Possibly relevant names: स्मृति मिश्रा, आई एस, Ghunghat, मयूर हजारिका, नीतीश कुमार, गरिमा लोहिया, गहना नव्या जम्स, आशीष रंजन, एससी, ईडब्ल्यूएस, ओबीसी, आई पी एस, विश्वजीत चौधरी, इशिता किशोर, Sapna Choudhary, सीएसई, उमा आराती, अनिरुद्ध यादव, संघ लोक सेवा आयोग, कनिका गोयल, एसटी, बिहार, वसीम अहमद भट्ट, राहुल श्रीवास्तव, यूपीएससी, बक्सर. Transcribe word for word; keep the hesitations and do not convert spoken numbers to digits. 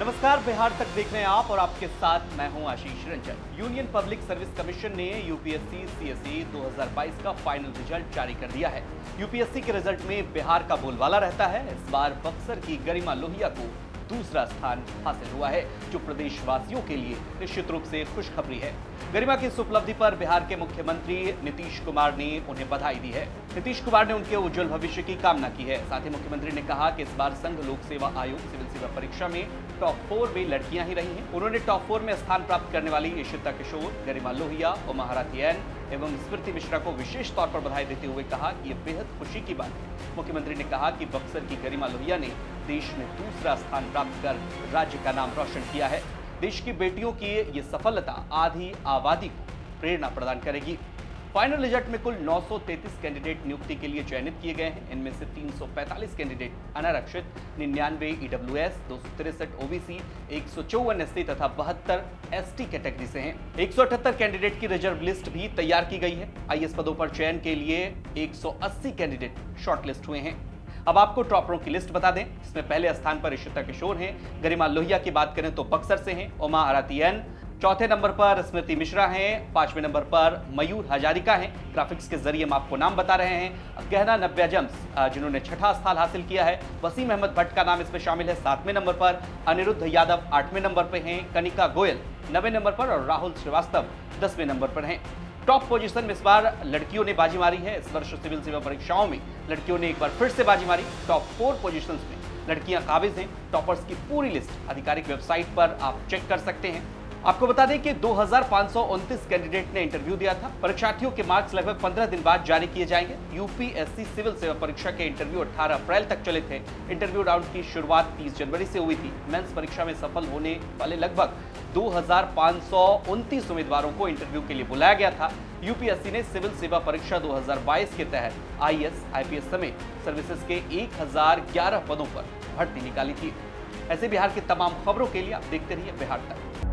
नमस्कार, बिहार तक देख रहे हैं आप और आपके साथ मैं हूं आशीष रंजन। Union public service commission ने यूपीएससी सीएसई दो हज़ार बाईस का फाइनल रिजल्ट जारी कर दिया है। यूपीएससी के रिजल्ट में बिहार का बोलबाला रहता है। इस बार बक्सर की गरिमा लोहिया को दूसरा स्थान हासिल हुआ है, जो प्रदेशवासियों के लिए निश्चित रूप से खुशखबरी है। गरिमा की इस उपलब्धि पर बिहार के मुख्यमंत्री नीतीश कुमार ने उन्हें बधाई दी है। नीतीश कुमार ने उनके उज्जवल भविष्य की कामना की है। साथ ही मुख्यमंत्री ने कहा कि इस बार संघ लोक सेवा आयोग सिविल सेवा परीक्षा में टॉप फोर में लड़कियां ही रही हैं। उन्होंने टॉप फोर में स्थान प्राप्त करने वाली इशिता किशोर, गरिमा लोहिया, उमा आराती एवं स्मृति मिश्रा को विशेष तौर पर बधाई देते हुए कहा कि यह बेहद खुशी की बात है। मुख्यमंत्री ने कहा कि बक्सर की गरिमा लोहिया ने देश में दूसरा स्थान प्राप्त कर राज्य का नाम रोशन किया है। देश की बेटियों की ये सफलता आधी आबादी को प्रेरणा प्रदान करेगी। फाइनल रिजल्ट में कुल नौ सौ तैंतीस कैंडिडेट नियुक्ति के लिए चयनित किए गए हैं। इनमें से तीन सौ पैंतालीस कैंडिडेट अनारक्षित, निन्यानवे ईडब्ल्यूएस, दो सौ तिरसठ ओबीसी, एक सौ चौवन एससी तथा बहत्तर एसटी कैटेगरी से हैं। एक सौ अठहत्तर कैंडिडेट की रिजर्व लिस्ट भी तैयार की गई है। आई एस पदों पर चयन के लिए एक सौ अस्सी कैंडिडेट शॉर्टलिस्ट हुए हैं। अब आपको टॉपरों की लिस्ट बता दें। इसमें पहले स्थान पर इशिता किशोर हैं। गरिमा लोहिया की बात करें तो बक्सर से हैं। उमा आराती, चौथे नंबर पर स्मृति मिश्रा हैं। पांचवें नंबर पर मयूर हजारिका हैं। ग्राफिक्स के जरिए हम आपको नाम बता रहे हैं। गहना नव्या जम्स, जिन्होंने छठा स्थान हासिल किया है। वसीम अहमद भट्ट का नाम इसमें शामिल है। सातवें नंबर पर अनिरुद्ध यादव आठवें नंबर पर हैं। कनिका गोयल नवे नंबर पर और राहुल श्रीवास्तव दसवें नंबर पर हैं। टॉप पोजीशन में इस बार लड़कियों ने बाजी मारी है। इस वर्ष सिविल सेवा परीक्षाओं में लड़कियों ने एक बार फिर से बाजी मारी। टॉप फोर पोजीशंस में लड़कियां काबिज हैं। टॉपर्स की पूरी लिस्ट आधिकारिक वेबसाइट पर आप चेक कर सकते हैं। आपको बता दें कि दो हजार पांच सौ उनतीस कैंडिडेट ने इंटरव्यू दिया था। परीक्षार्थियों के मार्क्स लगभग पंद्रह दिन बाद जारी किए जाएंगे। यूपीएससी सिविल सेवा परीक्षा के इंटरव्यू अठारह अप्रैल तक चले थे। इंटरव्यू राउंड की शुरुआत तीस जनवरी से हुई थी। मेंस परीक्षा में सफल होने वाले लगभग दो हजार पांच सौ उनतीस उम्मीदवारों को इंटरव्यू के लिए बुलाया गया था। यूपीएससी ने सिविल सेवा परीक्षा दो हज़ार बाईस के तहत आई एस, आई पी एस समेत सर्विसेज के एक हजार ग्यारह पदों पर भर्ती निकाली थी। ऐसे बिहार की तमाम खबरों के लिए आप देखते रहिए बिहार तक।